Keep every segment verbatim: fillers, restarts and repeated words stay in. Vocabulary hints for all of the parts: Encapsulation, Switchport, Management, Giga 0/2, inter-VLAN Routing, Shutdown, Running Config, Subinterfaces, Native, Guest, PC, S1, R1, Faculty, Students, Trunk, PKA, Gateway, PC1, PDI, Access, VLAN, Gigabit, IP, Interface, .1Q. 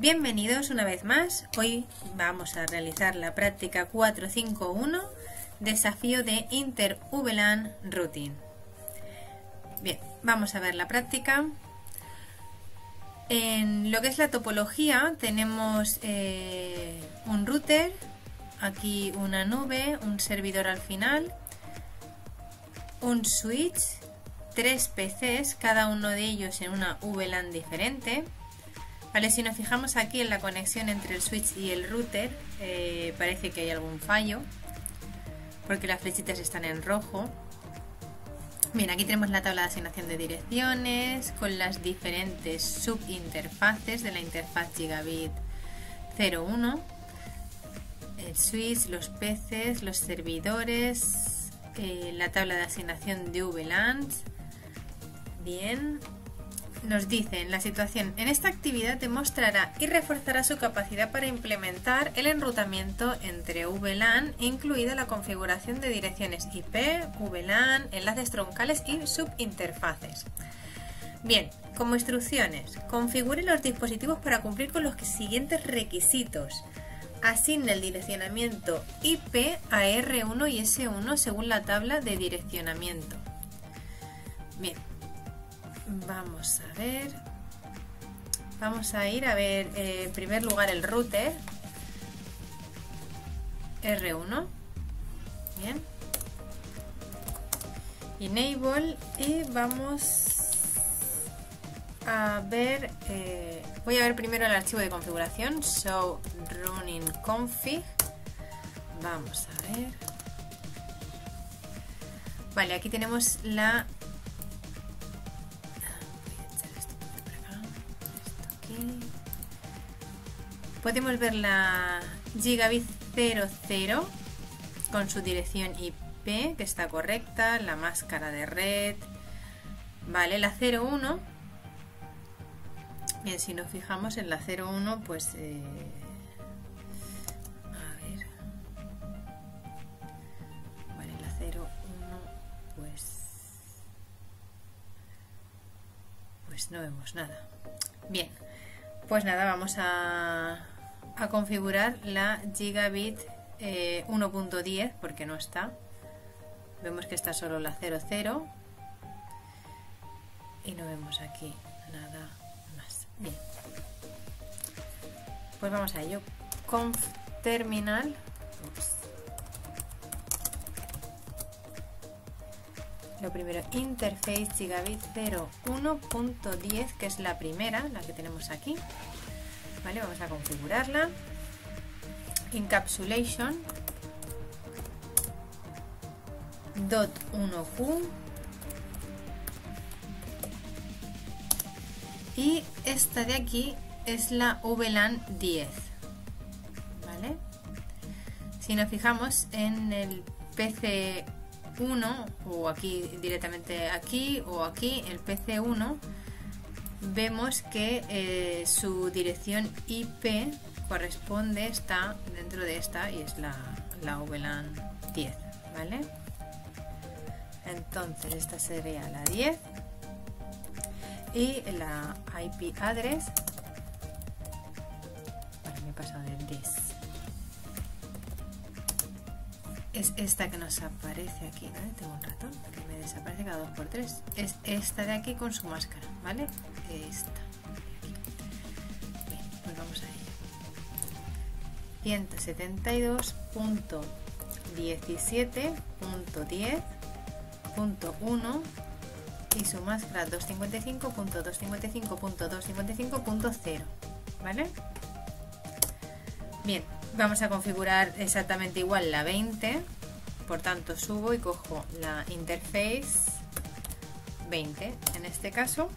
Bienvenidos una vez más. Hoy vamos a realizar la práctica cuatro punto cinco punto uno, desafío de inter-VLAN Routing. Bien, vamos a ver la práctica. En lo que es la topología tenemos eh, un router, aquí una nube, un servidor al final, un switch, tres P Cs, cada uno de ellos en una VLAN diferente. Vale, si nos fijamos aquí en la conexión entre el switch y el router, eh, parece que hay algún fallo, porque las flechitas están en rojo. Bien, aquí tenemos la tabla de asignación de direcciones, con las diferentes subinterfaces de la interfaz Gigabit cero uno, el switch, los P Cs, los servidores, eh, la tabla de asignación de VLANs. Bien. Nos dicen la situación. En esta actividad demostrará y reforzará su capacidad para implementar el enrutamiento entre VLAN, incluida la configuración de direcciones I P, VLAN, enlaces troncales y subinterfaces. Bien, como instrucciones, configure los dispositivos para cumplir con los siguientes requisitos. Asigne el direccionamiento I P a R uno y S uno según la tabla de direccionamiento. Bien. Vamos a ver, vamos a ir a ver eh, en primer lugar el router R uno, bien, enable, y vamos a ver, eh, voy a ver primero el archivo de configuración, so running config, vamos a ver, vale, aquí tenemos la... Podemos ver la Gigabit cero cero con su dirección I P, que está correcta, la máscara de red, vale, la cero uno, bien, si nos fijamos en la cero uno, pues eh, a ver, vale, la cero uno, pues, pues no vemos nada, bien. Pues nada, vamos a, a configurar la Gigabit eh, uno punto diez porque no está. Vemos que está solo la cero cero y no vemos aquí nada más. Bien, pues vamos a ello. Conf terminal. Ups. Lo primero, interface Gigabit cero uno punto diez, que es la primera, la que tenemos aquí. Vale, vamos a configurarla. Encapsulation. punto uno Q. Y esta de aquí es la VLAN diez. Vale. Si nos fijamos en el P C uno, o aquí directamente aquí o aquí, el P C uno, vemos que eh, su dirección I P corresponde, está dentro de esta y es la, la VLAN diez, ¿vale? Entonces esta sería la diez y la I P address, vale, me he pasado del diez. Es esta que nos aparece aquí, ¿vale? Tengo un ratón que me desaparece cada dos por tres. Es esta de aquí con su máscara, ¿vale? Esta de aquí. Bien, pues vamos a ello. ciento setenta y dos punto diecisiete punto diez punto uno y su máscara doscientos cincuenta y cinco punto doscientos cincuenta y cinco punto doscientos cincuenta y cinco punto cero, ¿vale? Bien. Vamos a configurar exactamente igual la veinte, por tanto subo y cojo la interface veinte, en este caso,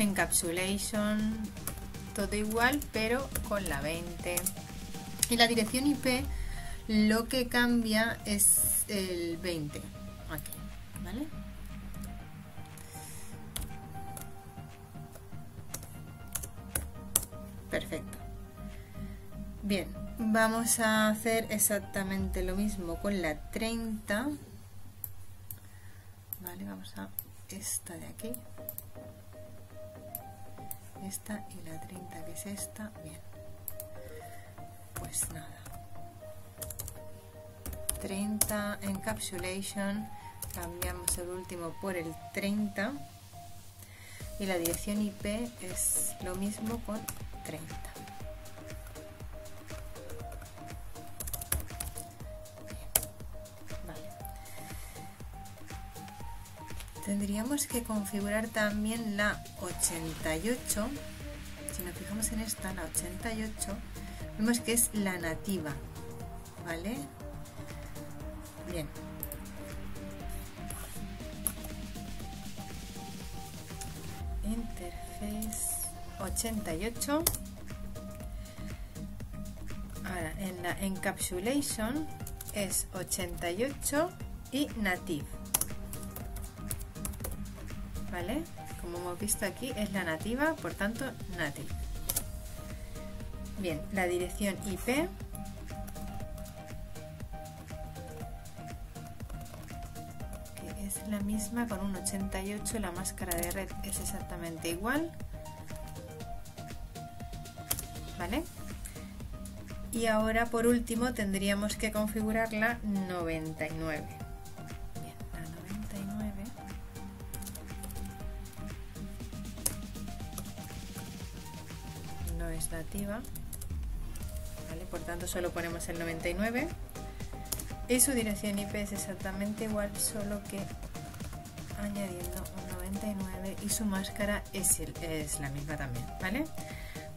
encapsulation, todo igual pero con la veinte. Y la dirección I P lo que cambia es el veinte, aquí, ¿vale? Perfecto. Bien, vamos a hacer exactamente lo mismo con la treinta. Vale, vamos a esta de aquí. esta y la treinta, que es esta. Bien, pues nada, treinta, Encapsulation, cambiamos el último por el treinta, y la dirección I P es lo mismo con treinta. Bien, vale. Tendríamos que configurar también la ochenta y ocho. Si nos fijamos en esta, la ochenta y ocho, vemos que es la nativa, ¿vale? Bien. Interface ochenta y ocho. Ahora en la Encapsulation es ochenta y ocho y Native, ¿vale? Como hemos visto aquí es la nativa, por tanto Native. Bien, la dirección I P la misma con un ochenta y ocho, la máscara de red es exactamente igual, ¿vale? Y ahora por último tendríamos que configurar la noventa y nueve. Bien, la noventa y nueve. No es nativa, ¿vale? Por tanto solo ponemos el noventa y nueve y su dirección I P es exactamente igual, solo que añadiendo un noventa y nueve, y su máscara es, el, es la misma también, ¿vale?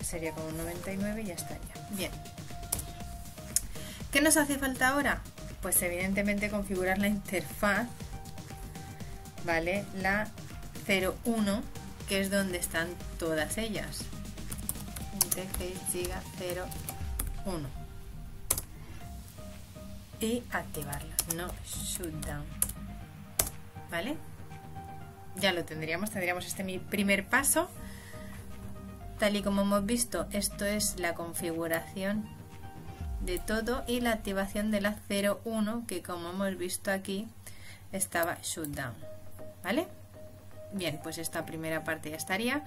Sería como un noventa y nueve y ya estaría. Bien. ¿Qué nos hace falta ahora? Pues evidentemente configurar la interfaz, ¿vale? La cero uno, que es donde están todas ellas. Interface Giga cero uno. Y activarla, no Shutdown, ¿vale? Ya lo tendríamos, tendríamos este mi primer paso. Tal y como hemos visto, esto es la configuración de todo y la activación de la cero uno, que como hemos visto aquí estaba Shutdown, ¿vale? Bien, pues esta primera parte ya estaría.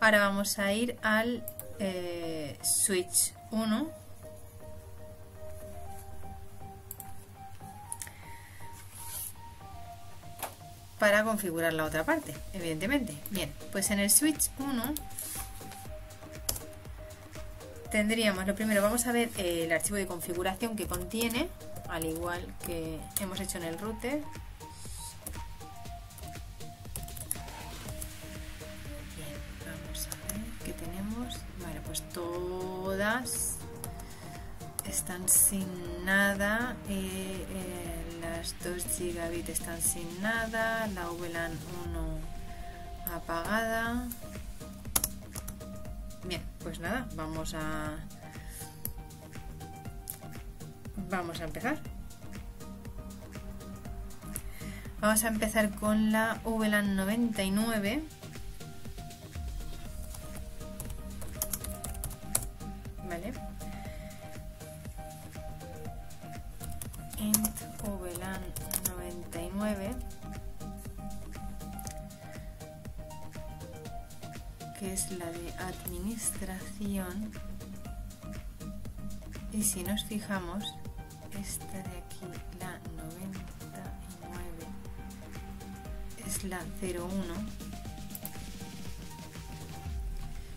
Ahora vamos a ir al eh, Switch uno. Para configurar la otra parte, evidentemente. Bien, pues en el switch uno tendríamos, lo primero vamos a ver el archivo de configuración que contiene, al igual que hemos hecho en el router. Bien, vamos a ver qué tenemos. Vale, pues todas están sin nada, eh, eh, las dos gigabit están sin nada, la V LAN uno apagada. Bien, pues nada, vamos a vamos a empezar. Vamos a empezar con la V LAN noventa y nueve. Vale. V LAN noventa y nueve, que es la de administración, y si nos fijamos, esta de aquí, la noventa y nueve, es la cero uno,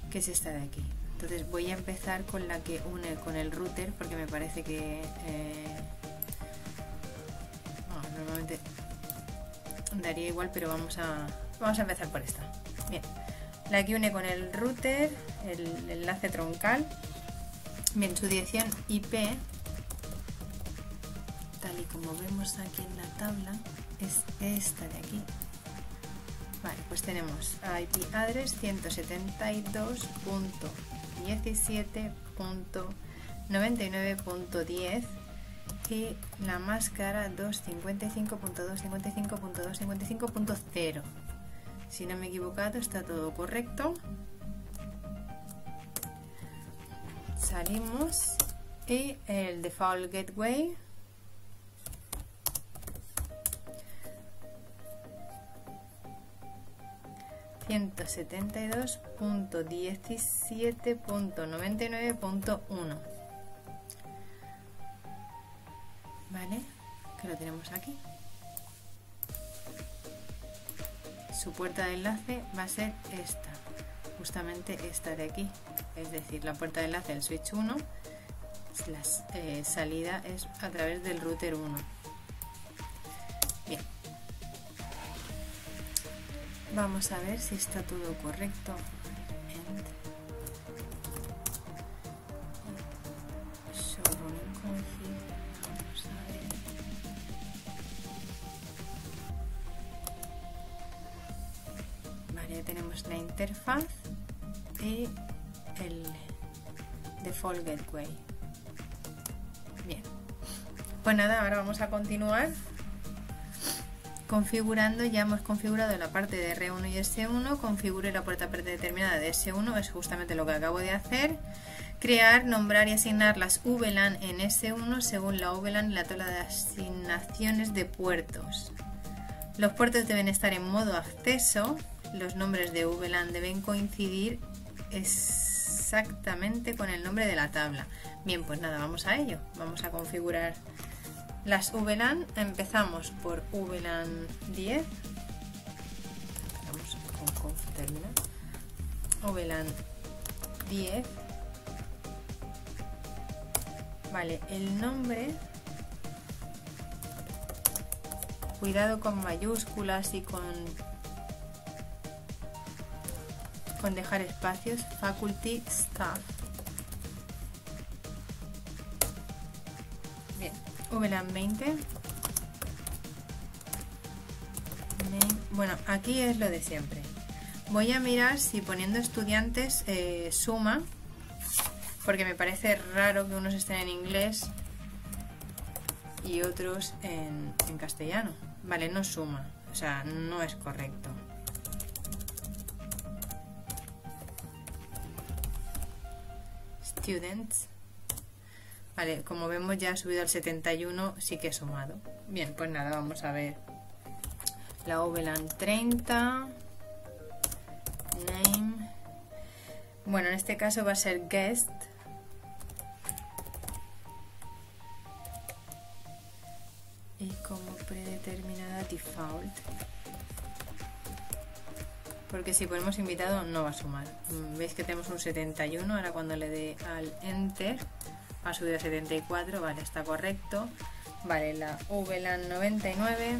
que es esta de aquí. Entonces voy a empezar con la que une con el router, porque me parece que eh, normalmente daría igual, pero vamos a vamos a empezar por esta. Bien, la que une con el router, el enlace troncal. Bien, su dirección I P, tal y como vemos aquí en la tabla, es esta de aquí. Vale, pues tenemos I P address ciento setenta y dos punto diecisiete punto noventa y nueve punto diez y la máscara doscientos cincuenta y cinco punto doscientos cincuenta y cinco punto doscientos cincuenta y cinco punto cero. Si no me he equivocado, está todo correcto. Salimos y el default gateway, ciento setenta y dos punto diecisiete punto noventa y nueve punto uno. Vale, que lo tenemos aquí. Su puerta de enlace va a ser esta, justamente esta de aquí, es decir, la puerta de enlace del switch uno, la eh, salida es a través del router uno. Bien, vamos a ver si está todo correcto. Ya tenemos la interfaz y el default gateway. Bien, pues nada, ahora vamos a continuar configurando. Ya hemos configurado la parte de R uno y S uno. Configure la puerta predeterminada de S uno, es justamente lo que acabo de hacer. Crear, nombrar y asignar las V LAN en S uno según la V LAN y la tabla de asignaciones de puertos. Los puertos deben estar en modo acceso. Los nombres de V LAN deben coincidir exactamente con el nombre de la tabla. Bien, pues nada, vamos a ello. Vamos a configurar las V LAN. Empezamos por V LAN diez. Empezamos con conf terminal. V LAN diez. Vale, el nombre... Cuidado con mayúsculas y con... con dejar espacios. Faculty Staff. Bien, V LAN veinte. Bueno, aquí es lo de siempre. Voy a mirar si poniendo estudiantes eh, suma, porque me parece raro que unos estén en inglés y otros en, en castellano. Vale, no suma, o sea, no es correcto. Students. Vale, como vemos ya ha subido al setenta y uno, sí que he sumado. Bien, pues nada, vamos a ver la V LAN treinta. Name. Bueno, en este caso va a ser Guest. Y como predeterminada default, porque si ponemos invitado no va a sumar. Veis que tenemos un setenta y uno, ahora cuando le dé al enter va a subir a setenta y cuatro, vale, está correcto. Vale, la V LAN noventa y nueve,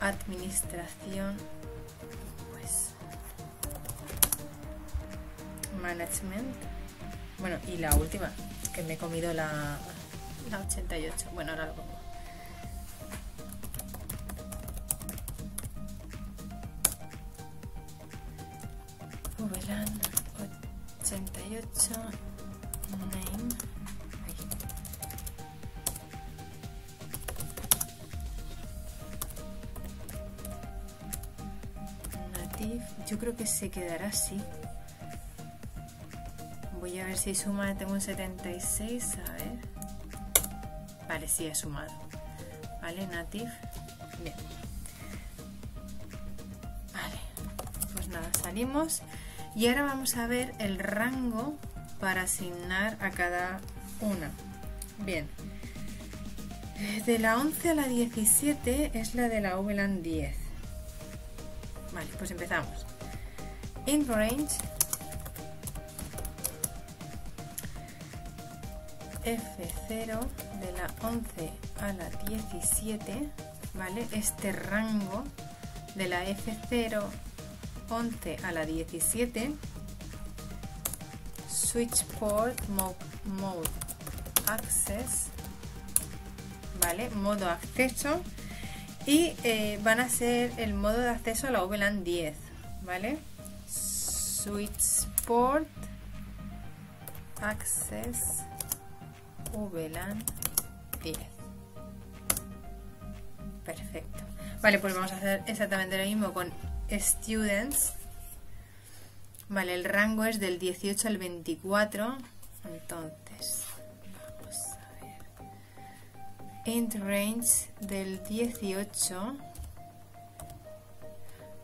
administración, pues, management, bueno, y la última, que me he comido la, la ochenta y ocho, bueno, ahora lo pongo. V LAN ochenta y ocho, name. Ahí. Native, yo creo que se quedará así. Voy a ver si suma, tengo un setenta y seis, a ver. Vale, sí ha sumado. Vale, Native. Bien. Vale, pues nada, salimos. Y ahora vamos a ver el rango para asignar a cada una. Bien, de la once a la diecisiete es la de la V LAN diez. Vale, pues empezamos. In range F cero de la once a la diecisiete, ¿vale? Este rango de la F cero once a la diecisiete, Switchport Mode Access, ¿vale? Modo acceso, y eh, van a ser el modo de acceso a la V LAN diez, ¿vale? Switchport Access V LAN diez. Perfecto. Vale, pues vamos a hacer exactamente lo mismo con Students. Vale, el rango es del dieciocho al veinticuatro. Entonces, vamos a ver. Int range del dieciocho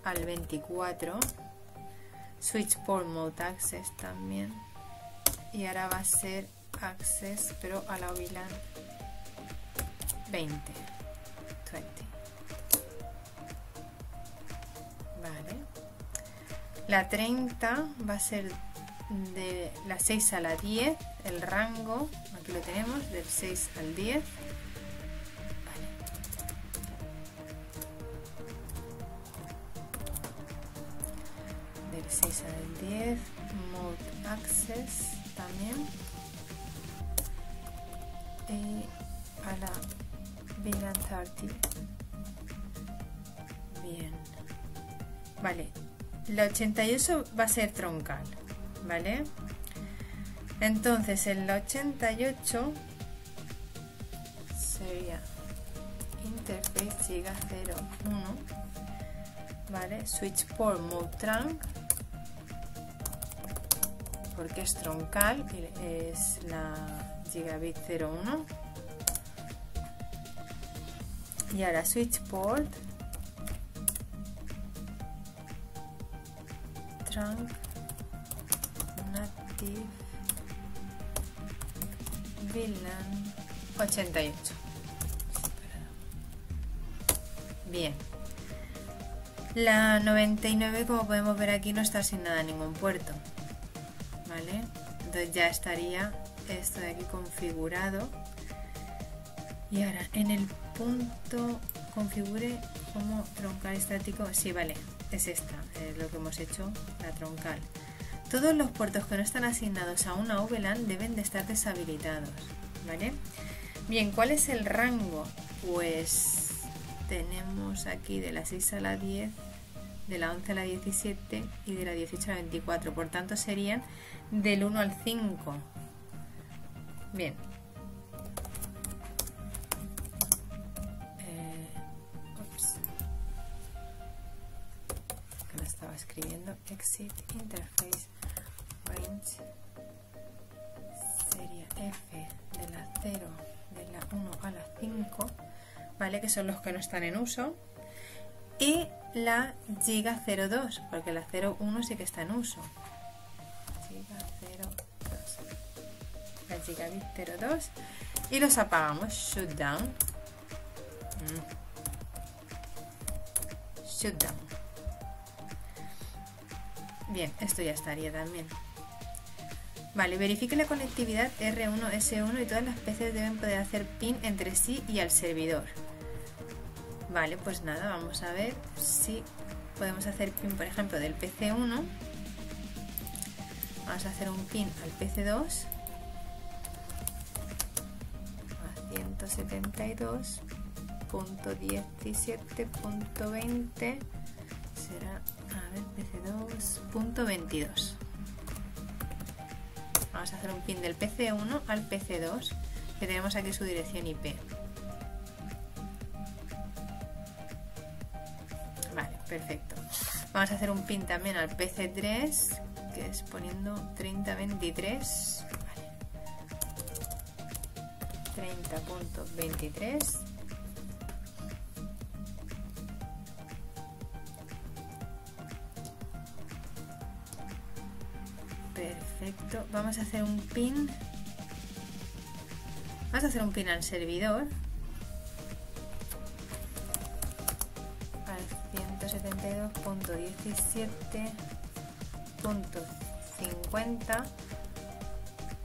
al veinticuatro. Switchport mode access también. Y ahora va a ser access, pero a la VLAN veinte. veinte. Vale. La treinta va a ser de la seis a la diez. El rango, aquí lo tenemos, del seis al diez. diez, mode access también, y a la VLAN treinta. Bien, vale, la ochenta y ocho va a ser troncal, vale. Entonces en la ochenta y ocho sería interface Giga cero uno, vale, switchport mode trunk, porque es troncal, es la Gigabit cero uno. Y ahora Switchport Trunk Native VLAN ochenta y ocho. Bien. La noventa y nueve, como podemos ver aquí, no está asignada a ningún puerto. ¿Vale? Entonces ya estaría esto de aquí configurado. Y ahora en el punto configure como troncal estático. Sí, vale, es esta, es lo que hemos hecho, la troncal. Todos los puertos que no están asignados a una VLAN deben de estar deshabilitados, ¿vale? Bien, ¿cuál es el rango? Pues tenemos aquí de la seis a la diez, de la once a la diecisiete y de la dieciocho a la veinticuatro, por tanto serían del uno al cinco. Bien, eh, ups, que no estaba escribiendo. Exit interface range sería F de la cero, de la uno a la cinco, vale, que son los que no están en uso. Y la Giga cero dos, porque la cero uno sí que está en uso. Giga cero dos. La Gigabit cero dos. Y los apagamos. Shutdown. Mm. Shutdown. Bien, esto ya estaría también. Vale, verifique la conectividad R uno, S uno y todas las P Cs deben poder hacer ping entre sí y al servidor. Vale, pues nada, vamos a ver si podemos hacer pin, por ejemplo, del P C uno. Vamos a hacer un pin al P C dos a ciento setenta y dos punto diecisiete punto veinte, será, a ver, P C dos punto veintidós. Vamos a hacer un pin del P C uno al P C dos, que tenemos aquí su dirección I P. Perfecto. Vamos a hacer un pin también al P C tres, que es poniendo treinta punto veintitrés. Vale. treinta punto veintitrés. Perfecto. Vamos a hacer un pin. Vamos a hacer un pin al servidor. setenta y dos punto diecisiete punto cincuenta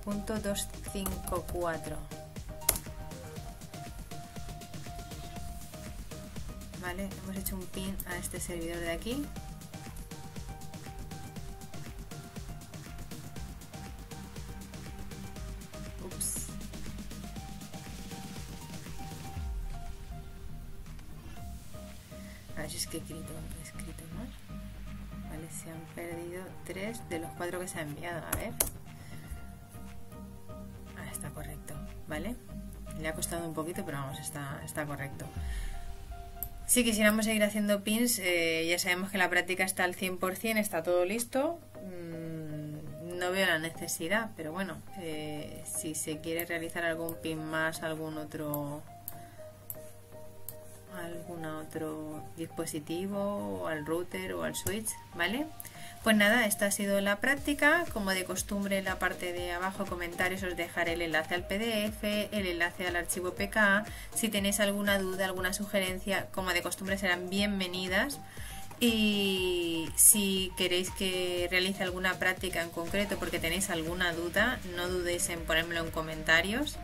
punto doscientos cincuenta y cuatro. Vale, hemos hecho un pin a este servidor de aquí. Ups. A ver si es que he escrito, he escrito mal. Vale, se han perdido tres de los cuatro que se ha enviado. A ver. Ah, está correcto. Vale. Le ha costado un poquito, pero vamos, está, está correcto. Si quisiéramos seguir haciendo pins, eh, ya sabemos que la práctica está al cien por cien, está todo listo. Mm, no veo la necesidad, pero bueno, eh, si se quiere realizar algún pin más, algún otro... a algún otro dispositivo o al router o al switch, ¿vale? Pues nada, esta ha sido la práctica. Como de costumbre, en la parte de abajo, comentarios, os dejaré el enlace al P D F, el enlace al archivo P K. Si tenéis alguna duda, alguna sugerencia, como de costumbre, serán bienvenidas. Y si queréis que realice alguna práctica en concreto porque tenéis alguna duda, no dudéis en ponérmelo en comentarios,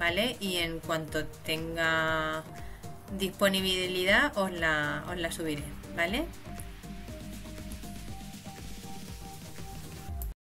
¿vale? Y en cuanto tenga disponibilidad os la, os la subiré, ¿vale?